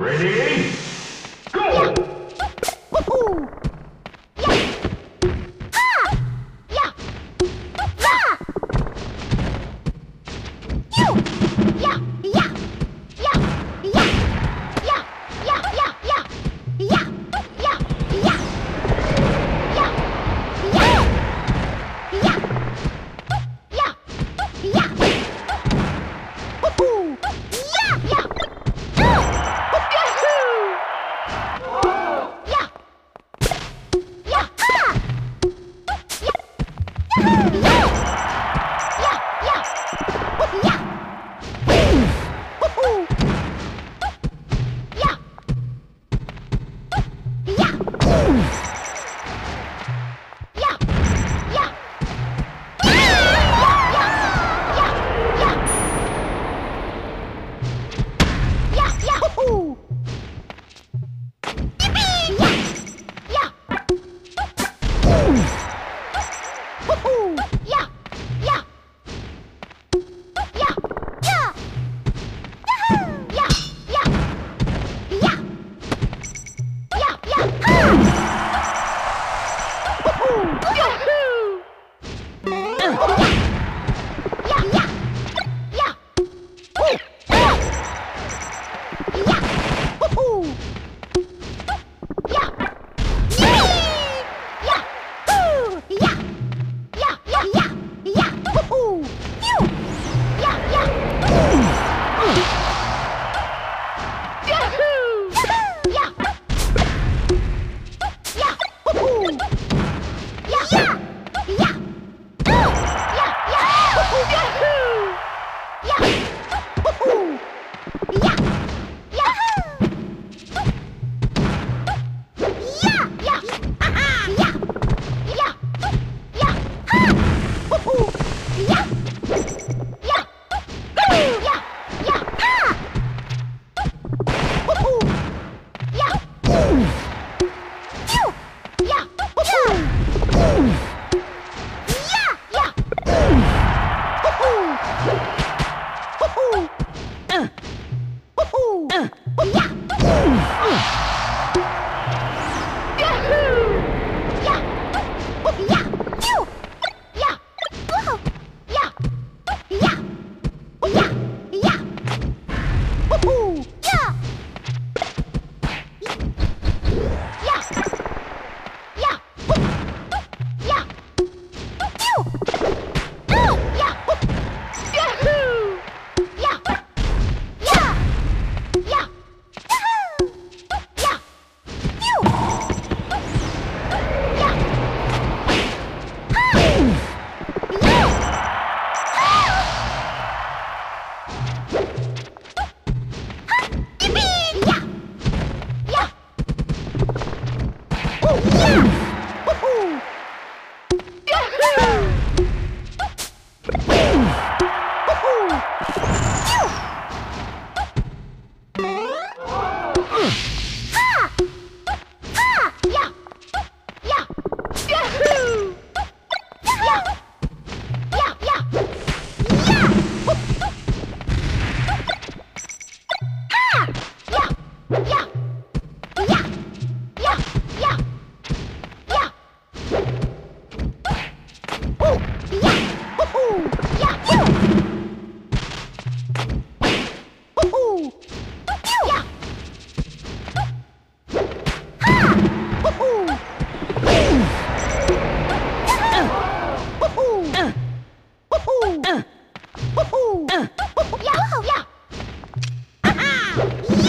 Ready? Go! Yeah. Woohoo! Yeah! Aha!